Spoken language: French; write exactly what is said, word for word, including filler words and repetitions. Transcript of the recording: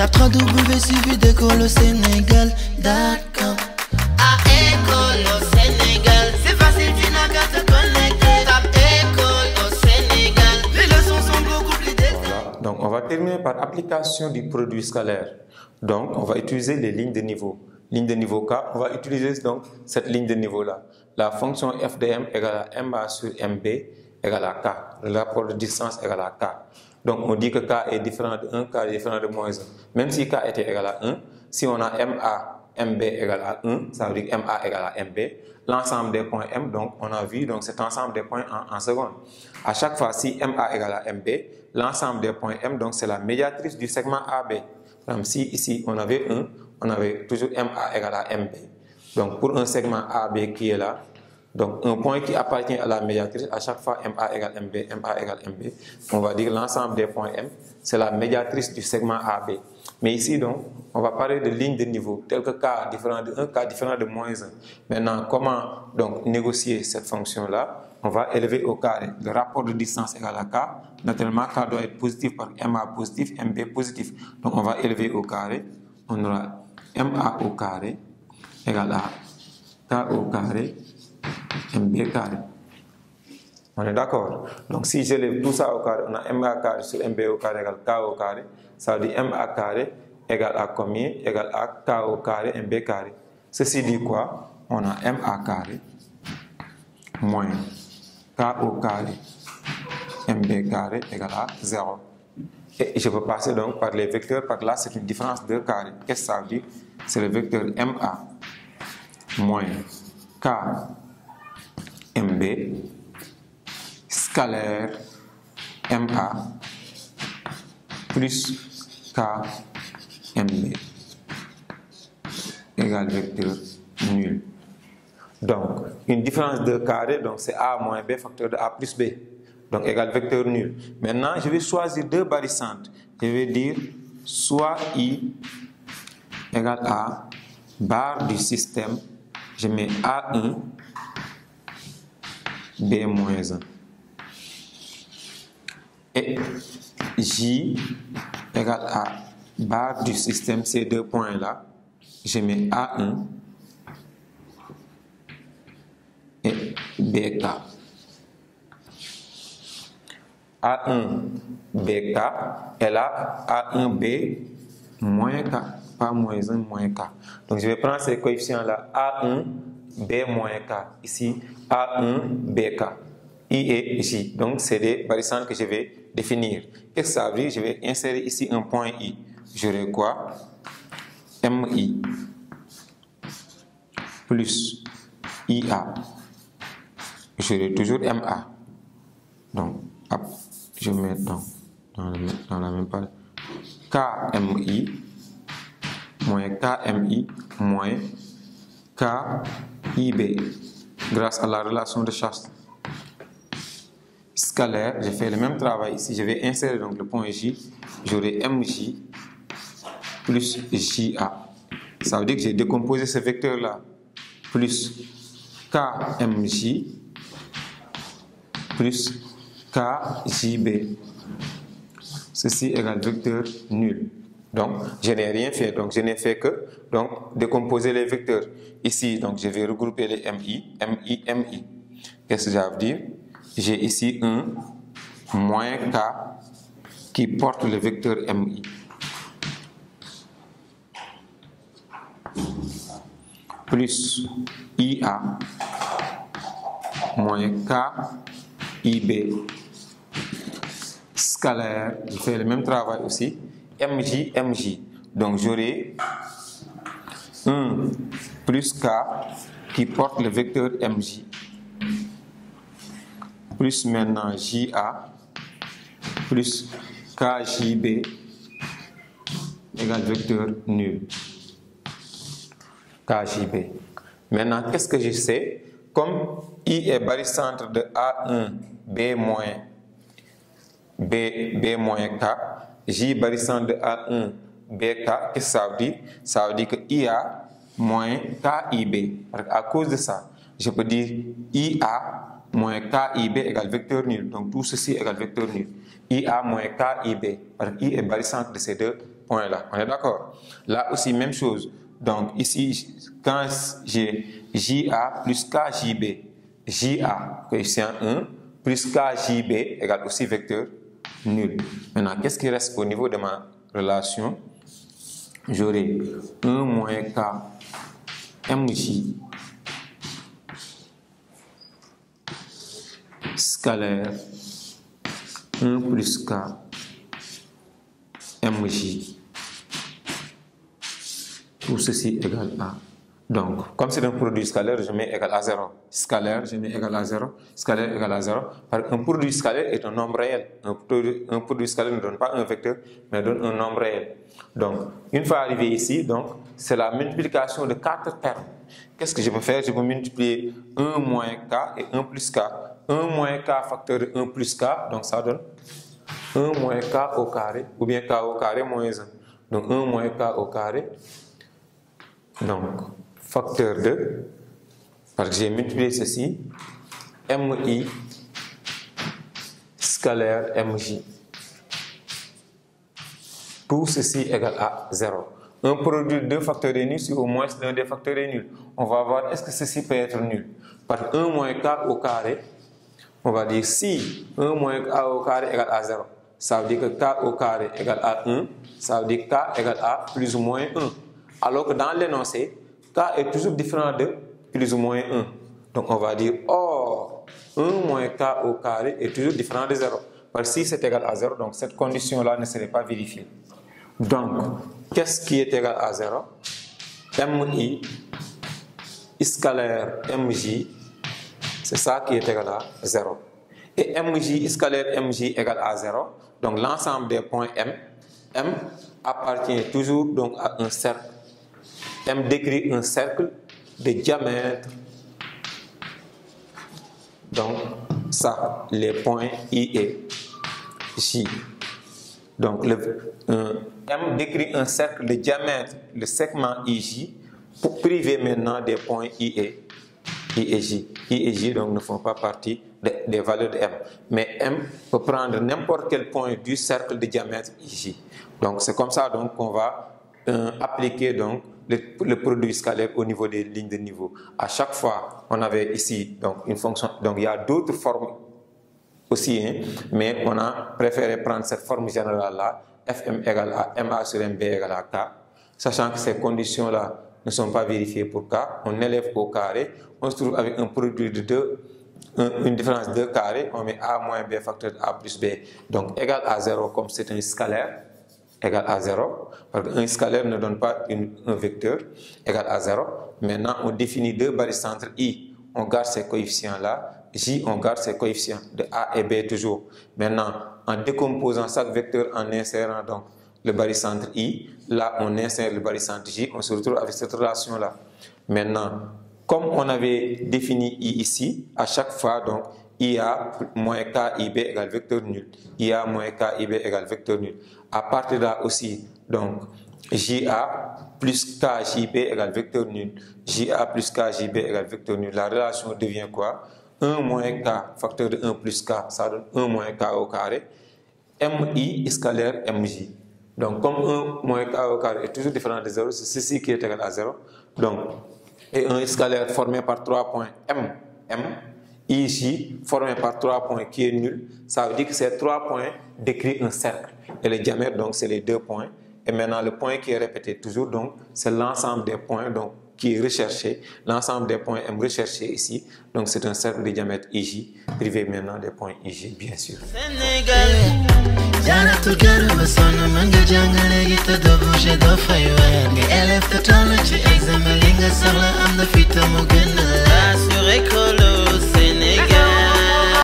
Tape trois W suivi d'école au Sénégal. D'accord. À école au Sénégal, c'est facile, tu n'as qu'à te connecter. Tape école au Sénégal, les leçons sont beaucoup plus détaillées. Donc on va terminer par application du produit scalaire. Donc on va utiliser les lignes de niveau. Ligne de niveau K, on va utiliser donc cette ligne de niveau-là. La fonction F D M égale à M A sur M B égale à K. Le rapport de distance égale à K. Donc on dit que K est différent de un, K est différent de moins un. Même si K était égal à un, si on a M A, M B égale à un, ça veut dire M A égale à M B. L'ensemble des points M, donc on a vu donc cet ensemble des points en, en seconde. À chaque fois, si M A égale à M B, l'ensemble des points M, donc c'est la médiatrice du segment A B. Donc si ici on avait un, on avait toujours M A égale à M B. Donc pour un segment A B qui est là, donc un point qui appartient à la médiatrice, à chaque fois M A égale M B, M A égale M B, on va dire l'ensemble des points M, c'est la médiatrice du segment A B. Mais ici donc, on va parler de lignes de niveau, tel que K différent de un, K différent de moins un. Maintenant, comment donc négocier cette fonction-là? On va élever au carré le rapport de distance égale à K. Naturellement, K doit être positif par M A positif, M B positif. Donc on va élever au carré, on aura M A au carré égale à K au carré M B carré. On est d'accord? Donc si j'élève tout ça au carré, on a M A carré sur M B au carré égale K au carré. Ça veut dire M A carré égale à combien? Égale à K au carré M B carré. Ceci dit quoi? On a M A carré moins K au carré M B carré égale à zéro. Et je peux passer donc par les vecteurs, par là c'est une différence de carré. Qu'est-ce que ça veut dire? C'est le vecteur M A moins K M B scalaire M A plus K M B égale vecteur nul. Donc une différence de carré, donc c'est A moins B facteur de A plus B. Donc égal vecteur nul. Maintenant, je vais choisir deux barycentres. Je vais dire soit I égale à barre du système. Je mets A un, B moins un. Et J égale à barre du système, ces deux points-là. Je mets A un et B K. A un B K et là A un B moins K, pas moins un, moins K. Donc je vais prendre ces coefficients là, A un B moins K, ici A un B K, I et J. Donc c'est des barycentres que je vais définir. Qu'est-ce que ça veut dire? Je vais insérer ici un point I. J'aurai quoi? M I plus I A. J'aurai toujours M A. Donc hop. Je mets dans, dans, le, dans la même page K M I moins K M I moins K I B grâce à la relation de charge scalaire. Je fais le même travail ici. Je vais insérer donc le point J. J'aurai M J plus J A. Ça veut dire que j'ai décomposé ce vecteur-là plus K M J plus K J B. Ceci égale vecteur nul. Donc, je n'ai rien fait. Donc, je n'ai fait que donc, décomposer les vecteurs. Ici, donc, je vais regrouper les M I, M I, M I. Qu'est-ce que ça veut dire? J'ai ici un moins K qui porte le vecteur M I. Plus I A moins K I B scalaire, je fais le même travail aussi, M J, M J. Donc j'aurai un plus K qui porte le vecteur M J, plus maintenant J A, plus K J B égale vecteur nul, K J B. Maintenant, qu'est-ce que je sais? Comme I est barycentre de A un, B moins, B, B moins K, J barycentre de A un, B K, qu'est-ce que ça veut dire? Ça veut dire que I A moins K I B. À cause de ça, je peux dire I A moins K I B égale vecteur nul. Donc tout ceci égale vecteur nul. I A moins K I B. I est barycentre de ces deux point-là. On est d'accord? Là aussi, même chose. Donc ici, quand j'ai J A plus K J B, J A, c'est un un, plus K J B égale aussi vecteur nul. Maintenant, qu'est-ce qui reste au niveau de ma relation? J'aurai un moins K M J scalaire un plus K M J. Tout ceci égale à. Donc, comme c'est un produit scalaire, je mets égal à zéro. Scalaire, je mets égal à zéro. Scalaire égal à zéro. Un produit scalaire est un nombre réel. Un produit, un produit scalaire ne donne pas un vecteur, mais donne un nombre réel. Donc, une fois arrivé ici, c'est la multiplication de quatre termes. Qu'est-ce que je peux faire? Je peux multiplier un moins K et un plus K. un moins K facteur de un plus K, donc ça donne un moins K au carré, ou bien K au carré moins un. Donc, un moins K au carré. Donc, facteur de, parce que j'ai multiplié ceci, M I scalaire M J. Tout ceci égale à zéro. Un produit de deux facteurs est nul si au moins l'un des facteurs est nul. On va voir est-ce que ceci peut être nul. Par un moins K au carré, on va dire si un moins K au carré égale à zéro, ça veut dire que K au carré égale à un, ça veut dire K égale à plus ou moins un. Alors que dans l'énoncé, K est toujours différent de plus ou moins un. Donc on va dire, or, oh, un moins K au carré est toujours différent de zéro. Parce que si c'est égal à zéro, donc cette condition-là ne serait pas vérifiée. Donc, qu'est-ce qui est égal à zéro? M I scalaire M J, c'est ça qui est égal à zéro. Et M J scalaire M J égale à zéro. Donc l'ensemble des points M, M appartient toujours donc à un cercle. M décrit un cercle de diamètre. Donc, ça, les points I et J. Donc, le, euh, M décrit un cercle de diamètre, le segment I J, pour priver maintenant des points I et, I et J. I et J donc, ne font pas partie de, des valeurs de M. Mais M peut prendre n'importe quel point du cercle de diamètre I J. Donc, c'est comme ça qu'on va euh, appliquer donc, Le, le produit scalaire au niveau des lignes de niveau. À chaque fois, on avait ici donc, une fonction. Donc, il y a d'autres formes aussi, hein, mais on a préféré prendre cette forme générale-là, F M égale à M A sur M B égale à K, sachant que ces conditions-là ne sont pas vérifiées pour K. On élève au carré, on se trouve avec un produit de deux, un, une différence de deux carrés, on met A moins B facteur de A plus B, donc égal à zéro comme c'est un scalaire, égale à zéro, parce qu'un scalaire ne donne pas une, un vecteur, égale à zéro. Maintenant, on définit deux barycentres I, on garde ces coefficients-là, J, on garde ces coefficients de A et B toujours. Maintenant, en décomposant chaque vecteur, en insérant donc le barycentre I, là on insère le barycentre J, on se retrouve avec cette relation-là. Maintenant, comme on avait défini I ici, à chaque fois, donc, I A moins K I B égale vecteur nul. I A moins K I B égale vecteur nul. À partir de là aussi, donc, J A plus K J B égale vecteur nul. J A plus K J B égale vecteur nul. La relation devient quoi? un moins K, facteur de un plus K, ça donne un moins K au carré. M I scalaire M J. Donc, comme un moins K au carré est toujours différent de zéro, c'est ceci qui est égal à zéro. Donc, et un scalaire formé par trois points M, M, I J formé par trois points qui est nul, ça veut dire que ces trois points décrivent un cercle. Et le diamètre, donc, c'est les deux points. Et maintenant, le point qui est répété toujours, donc, c'est l'ensemble des points donc, qui est recherché. L'ensemble des points M recherché ici. Donc, c'est un cercle de diamètre I J, privé maintenant des points I J, bien sûr.